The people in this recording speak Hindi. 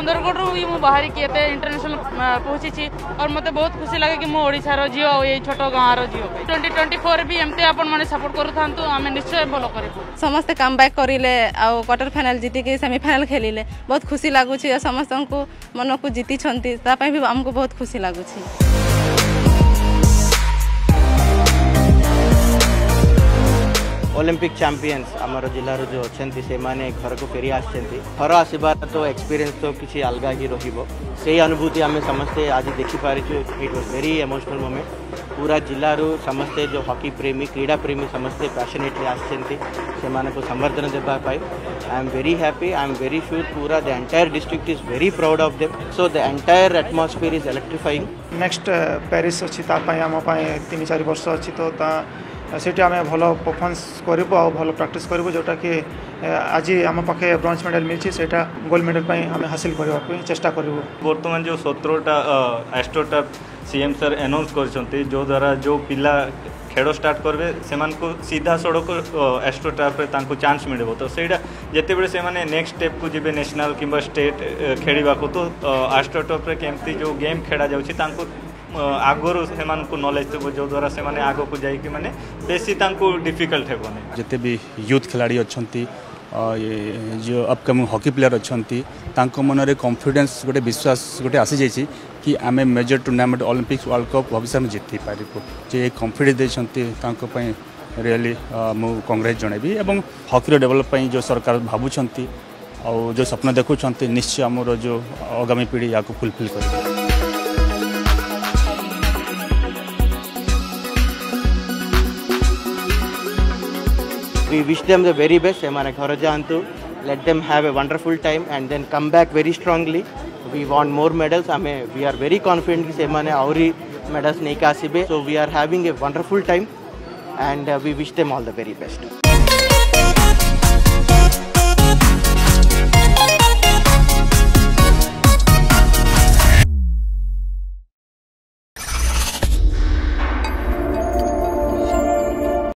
सुंदरगढ़ मुझे बाहरी किए थे इंटरनेशनल पहुंची और मत बहुत खुशी लगे कि मो ओडिसा झी आ छोट गाँव झी 2024 भी एमती आपने सपोर्ट करूँ आम निश्चय भल कर समस्ते कम बैक करें आउ क्वार्टर फाइनाल जीतिक सेमिफाइनाल खेलें बहुत खुशी लगुच समस्त को मन को जीति भी आमको बहुत खुशी लगुच। ओलंपिक चैंपियंस आमर जिलार जो अच्छा से माने घर को फेरी आर आसबार तो एक्सपीरियंस तो किसी अलगा ही रही अनुभूति आम समस्ते आज देखिपारिचु। It was very emotional moment पूरा जिलारू समस्ते जो हॉकी प्रेमी क्रीड़ा प्रेमी समस्ते पैशनेटली आसछेंती को संवर्धन देवाई। I am very happy I am very sure पूरा the entire district is very proud of them so the entire atmosphere is electrifying. Next Paris अच्छी आम 3-4 वर्ष अच्छी तो सेठी आम भल परफॉर्मेंस करूँ आ भल प्रैक्टिस करूँ जोटा कि आज आम पाखे ब्रोंज मेडल मिली से गोल्ड मेडल पर आम हासिल करने चेष्टा करूँ। बर्तमान जो 17टा एस्ट्रोटा सीएम सर अनाउंस कर जो द्वारा जो पिला खेल स्टार्ट करेंगे से सीधा सड़क एस्ट्रोटाफ चान्स मिले तो सहीटा जिते से माने नेक्स्ट स्टेप को जब नेशनल किंबा स्टेट खेलवा तो एस्ट्रोटाफ केमती जो गेम खेड़ा जाऊँगी आगुरी से नॉलेज थोड़ा जो द्वारा से माने आग को जाने बेसी डिफिकल्ट हेनी जिते भी यूथ खिलाड़ी अच्छा जो अपकमिंग हॉकी प्लेयर अच्छा मनरे कॉन्फिडेंस गोटे विश्वास गोटे आसी कि आम major tournament Olympics world cup भविष्य में जीति पारू जे कॉन्फिडेंस देखें रियली मुझे कांग्रेस जनइबी और हॉकी डेवलप जो सरकार भावुंट और जो स्वप्न देखुं निश्चय आमर जो आगामी पीढ़ी या फुलफिल कर। We wish them the very best. हमारे घर जान्तु. Let them have a wonderful time and then come back very strongly. We want more medals. हमें we are very confident कि सेमाने आउरी medals नहीं कासिबे. So we are having a wonderful time and we wish them all the very best.